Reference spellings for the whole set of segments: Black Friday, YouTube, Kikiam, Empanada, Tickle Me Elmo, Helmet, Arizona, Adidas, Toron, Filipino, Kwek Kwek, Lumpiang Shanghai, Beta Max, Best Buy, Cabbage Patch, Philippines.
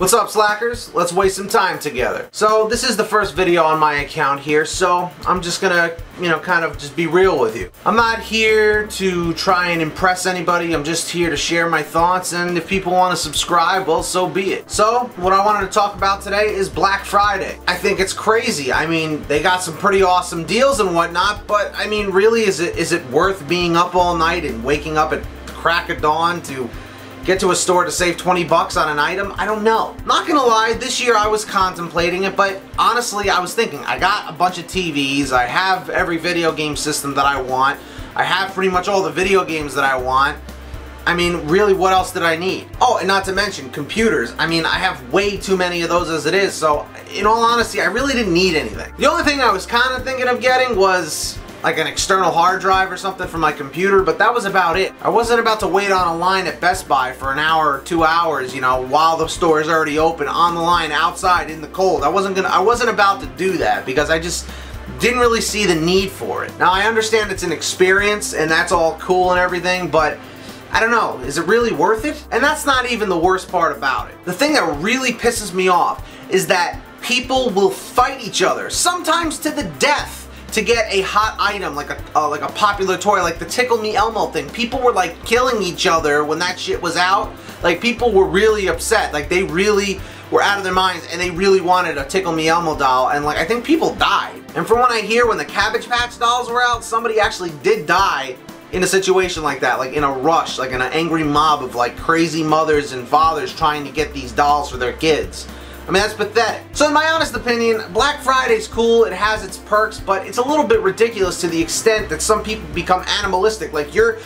What's up, slackers? Let's waste some time together. So this is the first video on my account here, so I'm just gonna, kind of just be real with you. I'm not here to try and impress anybody. I'm just here to share my thoughts, and if people want to subscribe, well, so be it. So what I wanted to talk about today is Black Friday. I think it's crazy. I mean, they got some pretty awesome deals and whatnot, but I mean, really, is it worth being up all night and waking up at the crack of dawn to get to a store to save 20 bucks on an item? I don't know. Not gonna lie, this year I was contemplating it, but honestly I was thinking, I got a bunch of TVs, I have every video game system that I want, I have pretty much all the video games that I want. I mean, really, what else did I need? Oh, and not to mention computers. I mean, I have way too many of those as it is, so in all honesty, I really didn't need anything. The only thing I was kind of thinking of getting was like an external hard drive or something for my computer, but that was about it. I wasn't about to wait on a line at Best Buy for an hour or 2 hours, while the store is already open, on the line, outside, in the cold. I wasn't about to do that because I just didn't really see the need for it. Now, I understand it's an experience and that's all cool and everything, but I don't know, is it really worth it? And that's not even the worst part about it. The thing that really pisses me off is that people will fight each other, sometimes to the death, to get a hot item, like a popular toy, like the Tickle Me Elmo thing. People were like killing each other when that shit was out. Like, people were really upset. Like, they really were out of their minds and they really wanted a Tickle Me Elmo doll, and like, I think people died. And from what I hear, when the Cabbage Patch dolls were out, somebody actually did die in a situation like that, like in a rush, like in an angry mob of like crazy mothers and fathers trying to get these dolls for their kids. I mean, that's pathetic. So in my honest opinion, Black Friday's cool, it has its perks, but it's a little bit ridiculous to the extent that some people become animalistic. Like, our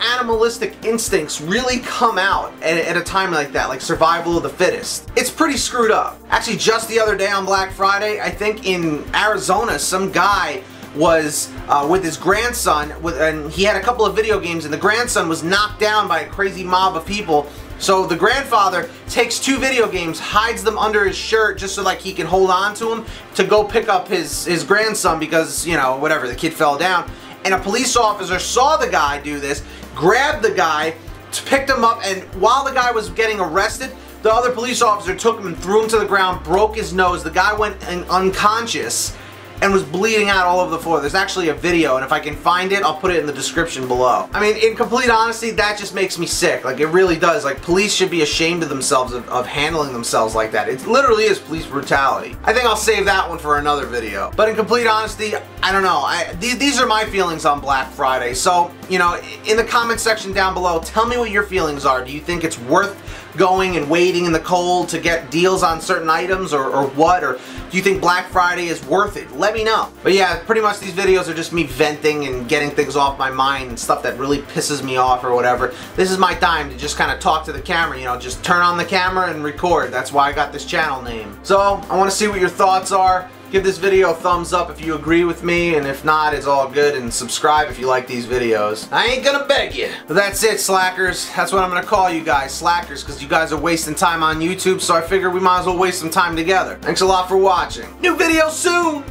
animalistic instincts really come out at a time like that, like survival of the fittest. It's pretty screwed up. Actually, just the other day on Black Friday, I think in Arizona, some guy was with his grandson, and he had a couple of video games, and the grandson was knocked down by a crazy mob of people. So the grandfather takes two video games, hides them under his shirt just so like he can hold on to them, to go pick up his grandson because, whatever, the kid fell down. And a police officer saw the guy do this, grabbed the guy, picked him up, and while the guy was getting arrested, the other police officer took him and threw him to the ground, broke his nose. The guy went unconscious and was bleeding out all over the floor. There's actually a video, and if I can find it, I'll put it in the description below. I mean, in complete honesty, that just makes me sick. Like, it really does. Like, police should be ashamed of themselves of handling themselves like that. It literally is police brutality. I think I'll save that one for another video. But in complete honesty, I don't know. These are my feelings on Black Friday. So, in the comment section down below, tell me what your feelings are. Do you think it's worth going and waiting in the cold to get deals on certain items, or what? Or do you think Black Friday is worth it? Let me know. But yeah, pretty much these videos are just me venting and getting things off my mind and stuff that really pisses me off or whatever. This is my time to just kind of talk to the camera, just turn on the camera and record. That's why I got this channel name. So I want to see what your thoughts are. Give this video a thumbs up if you agree with me, and if not, it's all good, and subscribe if you like these videos. I ain't gonna beg you. But that's it, slackers. That's what I'm gonna call you guys, slackers, because you guys are wasting time on YouTube, so I figure we might as well waste some time together. Thanks a lot for watching. New video soon!